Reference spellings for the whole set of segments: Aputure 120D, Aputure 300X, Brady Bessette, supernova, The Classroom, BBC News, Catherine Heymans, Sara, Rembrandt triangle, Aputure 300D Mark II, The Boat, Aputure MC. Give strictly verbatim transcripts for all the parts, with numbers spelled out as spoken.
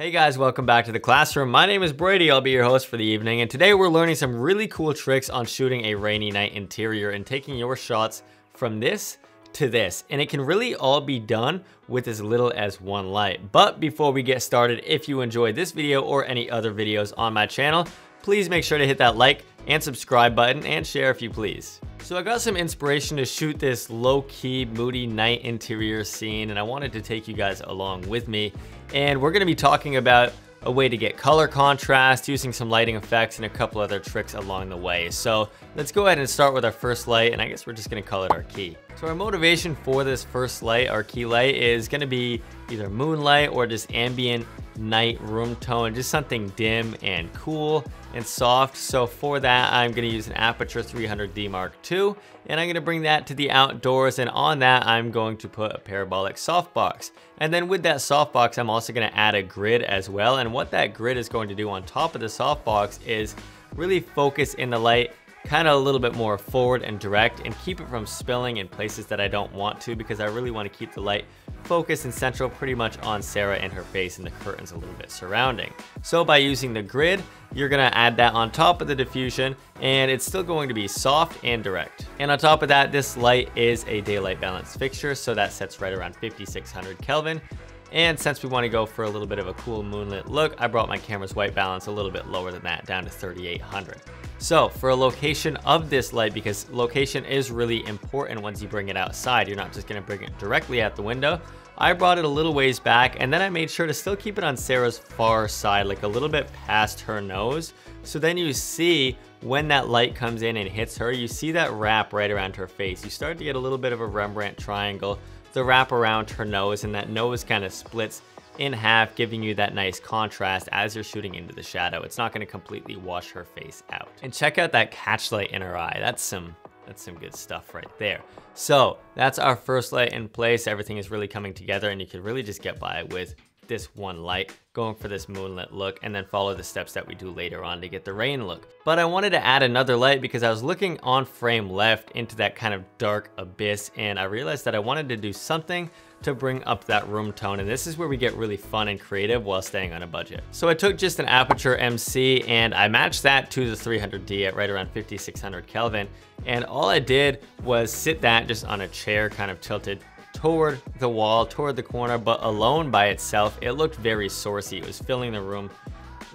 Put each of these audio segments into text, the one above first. Hey guys, welcome back to the classroom. My name is Brady, I'll be your host for the evening, and today we're learning some really cool tricks on shooting a rainy night interior and taking your shots from this to this. And it can really all be done with as little as one light. But before we get started, if you enjoyed this video or any other videos on my channel, please make sure to hit that like and subscribe button and share if you please. So I got some inspiration to shoot this low-key, moody night interior scene, and I wanted to take you guys along with me. And we're gonna be talking about a way to get color contrast, using some lighting effects, and a couple other tricks along the way. So let's go ahead and start with our first light, and I guess we're just gonna call it our key. So our motivation for this first light, our key light, is gonna be either moonlight or just ambient night room tone, just something dim and cool and soft. So for that, I'm gonna use an Aputure three hundred D Mark two, and I'm gonna bring that to the outdoors, and on that, I'm going to put a parabolic softbox. And then with that softbox, I'm also gonna add a grid as well, and what that grid is going to do on top of the softbox is really focus in the light kind of a little bit more forward and direct and keep it from spilling in places that I don't want to, because I really want to keep the light focused and central pretty much on Sarah and her face and the curtains a little bit surrounding. So by using the grid, you're gonna add that on top of the diffusion, and it's still going to be soft and direct. And on top of that, this light is a daylight balance fixture, so that sets right around fifty-six hundred Kelvin. And since we want to go for a little bit of a cool moonlit look, I brought my camera's white balance a little bit lower than that, down to thirty-eight hundred. So for a location of this light, because location is really important once you bring it outside, you're not just going to bring it directly at the window, I brought it a little ways back, and then I made sure to still keep it on Sarah's far side, like a little bit past her nose. So then you see when that light comes in and hits her, you see that wrap right around her face. You start to get a little bit of a Rembrandt triangle, the wrap around her nose, and that nose kind of splits in half, giving you that nice contrast as you're shooting into the shadow. It's not gonna completely wash her face out. And check out that catch light in her eye. That's some, that's some good stuff right there. So that's our first light in place. Everything is really coming together, and you can really just get by with this one light, going for this moonlit look, and then follow the steps that we do later on to get the rain look. But I wanted to add another light because I was looking on frame left into that kind of dark abyss, and I realized that I wanted to do something to bring up that room tone, and this is where we get really fun and creative while staying on a budget. So I took just an Aputure M C and I matched that to the three hundred D at right around fifty-six hundred Kelvin, and all I did was sit that just on a chair, kind of tilted toward the wall, toward the corner, but alone by itself. It looked very sourcey. It was filling the room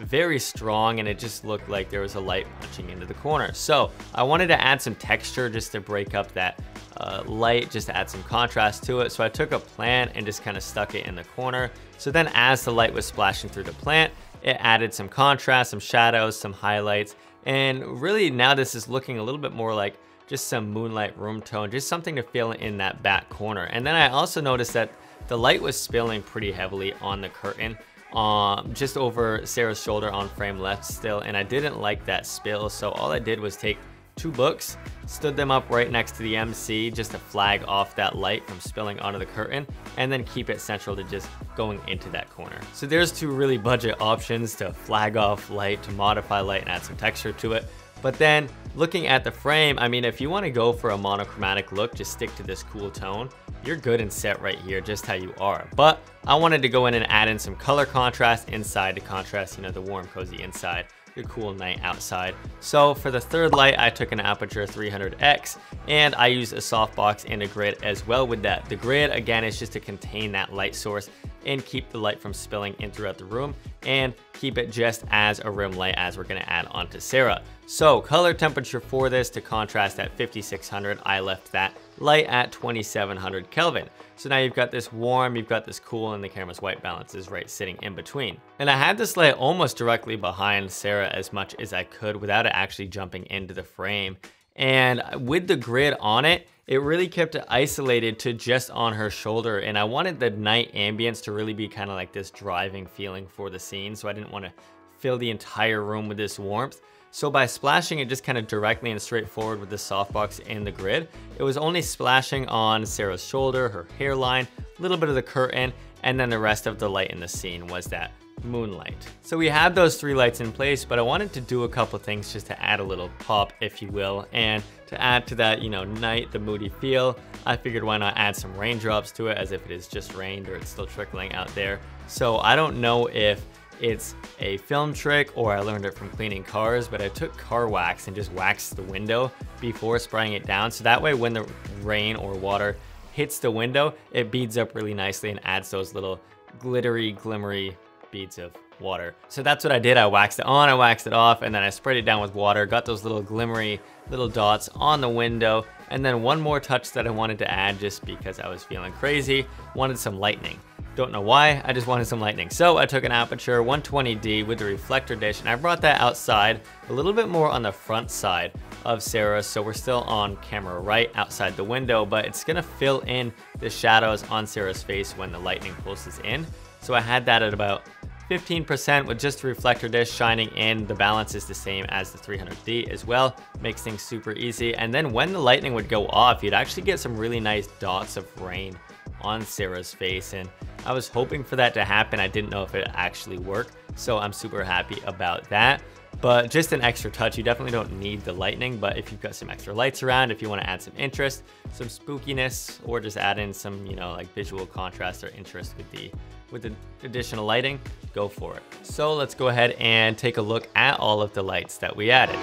very strong, and it just looked like there was a light punching into the corner. So I wanted to add some texture just to break up that uh, light, just to add some contrast to it. So I took a plant and just kind of stuck it in the corner. So then as the light was splashing through the plant, it added some contrast, some shadows, some highlights. And really now this is looking a little bit more like just some moonlight room tone, just something to fill in that back corner. And then I also noticed that the light was spilling pretty heavily on the curtain, um, just over Sarah's shoulder on frame left still, and I didn't like that spill. So all I did was take two books, stood them up right next to the M C just to flag off that light from spilling onto the curtain, and then keep it central to just going into that corner. So there's two really budget options to flag off light, to modify light and add some texture to it. But then looking at the frame, I mean, if you want to go for a monochromatic look, just stick to this cool tone. You're good and set right here, just how you are. But I wanted to go in and add in some color contrast inside to contrast, you know, the warm, cozy inside, your cool night outside. So for the third light, I took an Aputure three hundred X and I used a softbox and a grid as well with that. The grid, again, is just to contain that light source and keep the light from spilling in throughout the room, and keep it just as a rim light as we're gonna add onto Sarah. So color temperature for this to contrast at fifty-six hundred, I left that light at twenty-seven hundred Kelvin. So now you've got this warm, you've got this cool, and the camera's white balance is right sitting in between. And I had this light almost directly behind Sarah as much as I could without it actually jumping into the frame. And with the grid on it, it really kept it isolated to just on her shoulder. And I wanted the night ambience to really be kind of like this driving feeling for the scene. So I didn't want to fill the entire room with this warmth. So by splashing it just kind of directly and straightforward with the softbox and the grid, it was only splashing on Sarah's shoulder, her hairline, a little bit of the curtain, and then the rest of the light in the scene was that moonlight. So we had those three lights in place, but I wanted to do a couple things just to add a little pop, if you will, and to add to that, you know, night, the moody feel, I figured why not add some raindrops to it, as if it is just rained or it's still trickling out there. So I don't know if it's a film trick or I learned it from cleaning cars, but I took car wax and just waxed the window before spraying it down, so that way when the rain or water hits the window, it beads up really nicely and adds those little glittery, glimmery beads of water. So that's what I did. I waxed it on, I waxed it off, and then I sprayed it down with water, got those little glimmery little dots on the window. And then one more touch that I wanted to add, just because I was feeling crazy, wanted some lightning. Don't know why, I just wanted some lightning. So I took an Aputure one twenty D with the reflector dish, and I brought that outside a little bit more on the front side of Sarah. So we're still on camera right outside the window, but it's gonna fill in the shadows on Sarah's face when the lightning pulses in. So I had that at about fifteen percent with just the reflector dish shining in. The balance is the same as the three hundred D as well. Makes things super easy. And then when the lightning would go off, you'd actually get some really nice dots of rain on Sarah's face. And I was hoping for that to happen. I didn't know if it actually worked. So I'm super happy about that. But just an extra touch. You definitely don't need the lightning, but if you've got some extra lights around, if you want to add some interest, some spookiness, or just add in some, you know, like visual contrast or interest with the with the additional lighting, go for it. So let's go ahead and take a look at all of the lights that we added.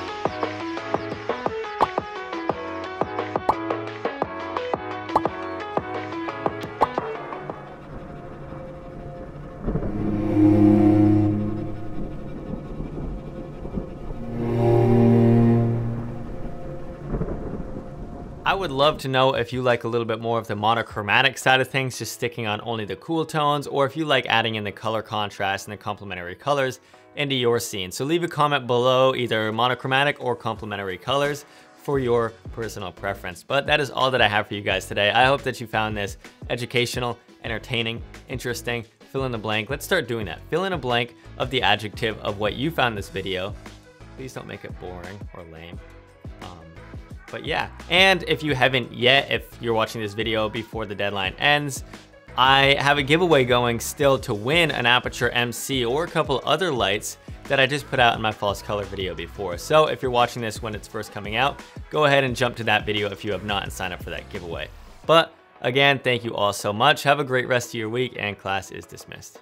I would love to know if you like a little bit more of the monochromatic side of things, just sticking on only the cool tones, or if you like adding in the color contrast and the complementary colors into your scene. So leave a comment below, either monochromatic or complementary colors, for your personal preference. But that is all that I have for you guys today. I hope that you found this educational, entertaining, interesting. Fill in the blank. Let's start doing that. Fill in a blank of the adjective of what you found this video. Please don't make it boring or lame. Um, But yeah, and if you haven't yet, if you're watching this video before the deadline ends, I have a giveaway going still to win an Aputure M C or a couple other lights that I just put out in my false color video before. So if you're watching this when it's first coming out, go ahead and jump to that video if you have not and sign up for that giveaway. But again, thank you all so much. Have a great rest of your week, and class is dismissed.